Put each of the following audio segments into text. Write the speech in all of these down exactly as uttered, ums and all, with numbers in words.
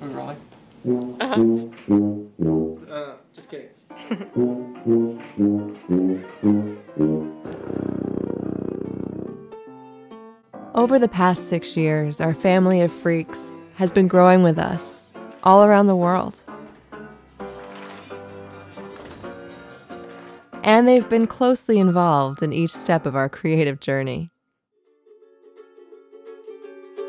We're rolling. Uh-huh. Uh, just kidding. Over the past six years, our family of freaks has been growing with us all around the world. And they've been closely involved in each step of our creative journey.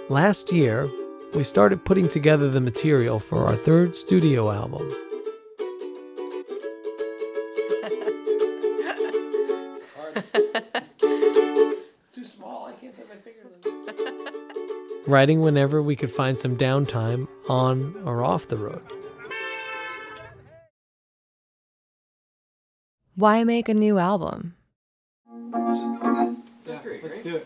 Last year, we started putting together the material for our third studio album. It's hard. It's too small, I can't put my fingers in it. Writing whenever we could find some downtime on or off the road. Why make a new album? Yeah, let's do it.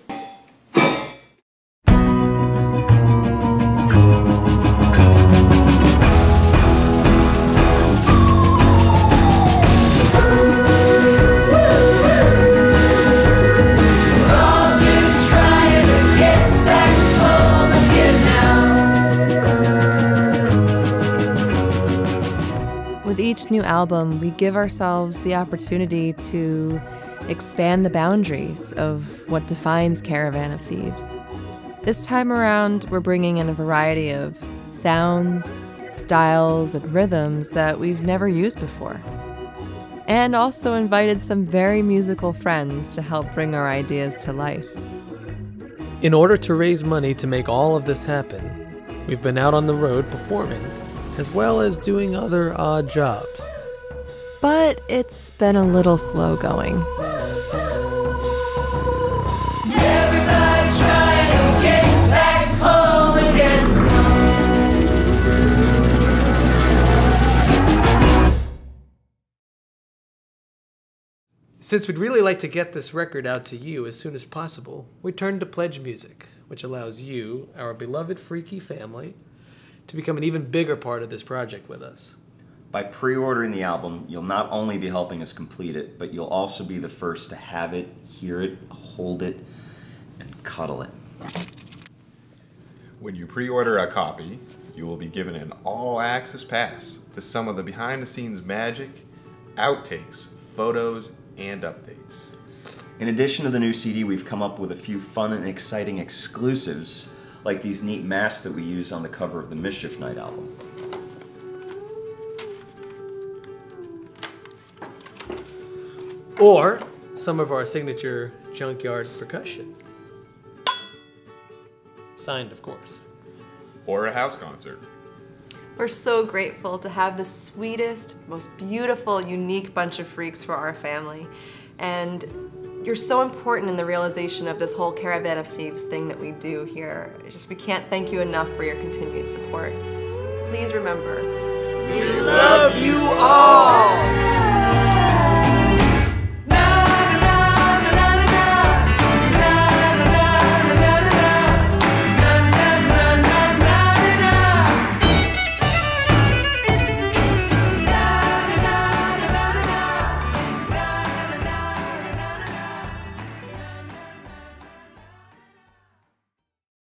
With each new album, we give ourselves the opportunity to expand the boundaries of what defines Caravan of Thieves. This time around, we're bringing in a variety of sounds, styles, and rhythms that we've never used before. And also invited some very musical friends to help bring our ideas to life. In order to raise money to make all of this happen, we've been out on the road performing, as well as doing other odd jobs. But it's been a little slow going. Everybody's trying to get back home again. Since we'd really like to get this record out to you as soon as possible, we turned to PledgeMusic, which allows you, our beloved freaky family, to become an even bigger part of this project with us. By pre-ordering the album, you'll not only be helping us complete it, but you'll also be the first to have it, hear it, hold it, and cuddle it. When you pre-order a copy, you will be given an all-access pass to some of the behind-the-scenes magic, outtakes, photos, and updates. In addition to the new C D, we've come up with a few fun and exciting exclusives, like these neat masks that we use on the cover of the Mischief Night album. Or some of our signature junkyard percussion. Signed, of course. Or a house concert. We're so grateful to have the sweetest, most beautiful, unique bunch of freaks for our family. And you're so important in the realization of this whole Caravan of Thieves thing that we do here. It's just, we can't thank you enough for your continued support. Please remember, we love you all!